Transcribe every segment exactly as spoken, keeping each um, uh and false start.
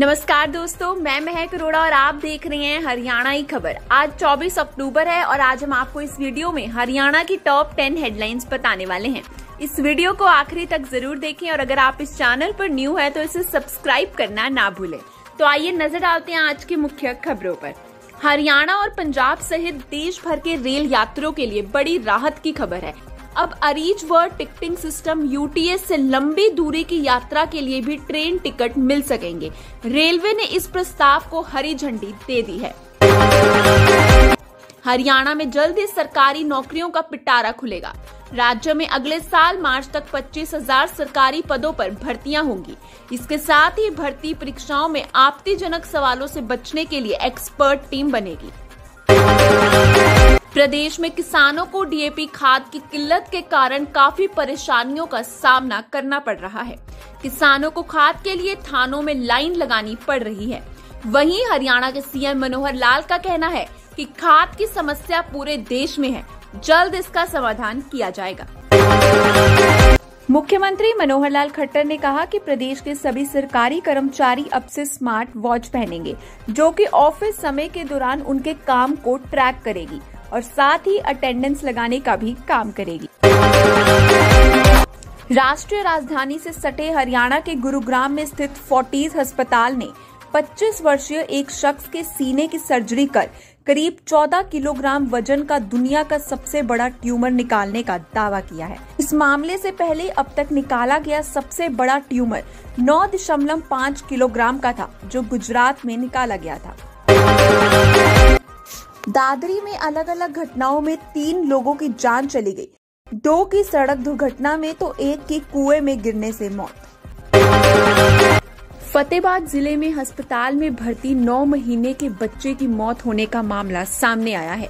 नमस्कार दोस्तों, मैं महक अरोड़ा और आप देख रहे हैं हरियाणाई खबर। आज चौबीस अक्टूबर है और आज हम आपको इस वीडियो में हरियाणा की टॉप टेन हेडलाइंस बताने वाले हैं। इस वीडियो को आखिरी तक जरूर देखें और अगर आप इस चैनल पर न्यू है तो इसे सब्सक्राइब करना ना भूलें। तो आइए नजर डालते हैं आज की मुख्य खबरों पर। हरियाणा और पंजाब सहित देश भर के रेल यात्रियों के लिए बड़ी राहत की खबर है। अब अरीज व टिकटिंग सिस्टम यूटीएस से लंबी दूरी की यात्रा के लिए भी ट्रेन टिकट मिल सकेंगे। रेलवे ने इस प्रस्ताव को हरी झंडी दे दी है। हरियाणा में जल्द ही सरकारी नौकरियों का पिटारा खुलेगा। राज्य में अगले साल मार्च तक पच्चीस हजार सरकारी पदों पर भर्तियां होंगी। इसके साथ ही भर्ती परीक्षाओं में आपत्तिजनक सवालों से बचने के लिए एक्सपर्ट टीम बनेगी। प्रदेश में किसानों को डी ए पी खाद की किल्लत के कारण काफी परेशानियों का सामना करना पड़ रहा है। किसानों को खाद के लिए थानों में लाइन लगानी पड़ रही है। वहीं हरियाणा के सी एम मनोहर लाल का कहना है कि खाद की समस्या पूरे देश में है, जल्द इसका समाधान किया जाएगा। मुख्यमंत्री मनोहर लाल खट्टर ने कहा कि प्रदेश के सभी सरकारी कर्मचारी अब से स्मार्ट वॉच पहनेंगे, जो कि ऑफिस समय के दौरान उनके काम को ट्रैक करेगी और साथ ही अटेंडेंस लगाने का भी काम करेगी। राष्ट्रीय राजधानी से सटे हरियाणा के गुरुग्राम में स्थित फोर्टिस अस्पताल ने पच्चीस वर्षीय एक शख्स के सीने की सर्जरी कर करीब चौदह किलोग्राम वजन का दुनिया का सबसे बड़ा ट्यूमर निकालने का दावा किया है। इस मामले से पहले अब तक निकाला गया सबसे बड़ा ट्यूमर नौ दशमलव पाँच किलोग्राम का था, जो गुजरात में निकाला गया था। दादरी में अलग अलग घटनाओं में तीन लोगों की जान चली गई, दो की सड़क दुर्घटना में तो एक की कुएं में गिरने से मौत। फतेहाबाद जिले में अस्पताल में भर्ती नौ महीने के बच्चे की मौत होने का मामला सामने आया है,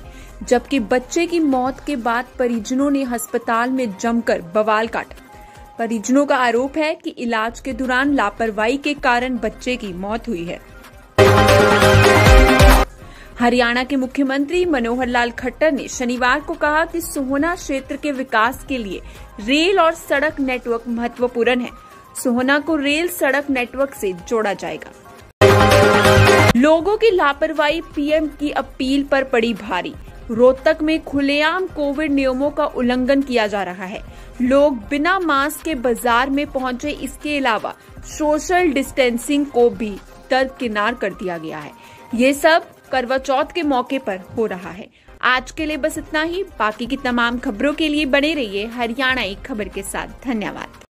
जबकि बच्चे की मौत के बाद परिजनों ने अस्पताल में जमकर बवाल काटा। परिजनों का आरोप है कि इलाज के दौरान लापरवाही के कारण बच्चे की मौत हुई है। हरियाणा के मुख्यमंत्री मनोहर लाल खट्टर ने शनिवार को कहा कि सोहना क्षेत्र के विकास के लिए रेल और सड़क नेटवर्क महत्वपूर्ण है। सोहना को रेल सड़क नेटवर्क से जोड़ा जाएगा। लोगों की लापरवाही, पी एम की अपील पर पड़ी भारी। रोहतक में खुलेआम कोविड नियमों का उल्लंघन किया जा रहा है। लोग बिना मास्क के बाजार में पहुंचे। इसके अलावा सोशल डिस्टेंसिंग को भी दरकिनार कर दिया गया है। ये सब करवा चौथ के मौके पर हो रहा है। आज के लिए बस इतना ही। बाकी की तमाम खबरों के लिए बने रहिए हरियाणाई खबर के साथ। धन्यवाद।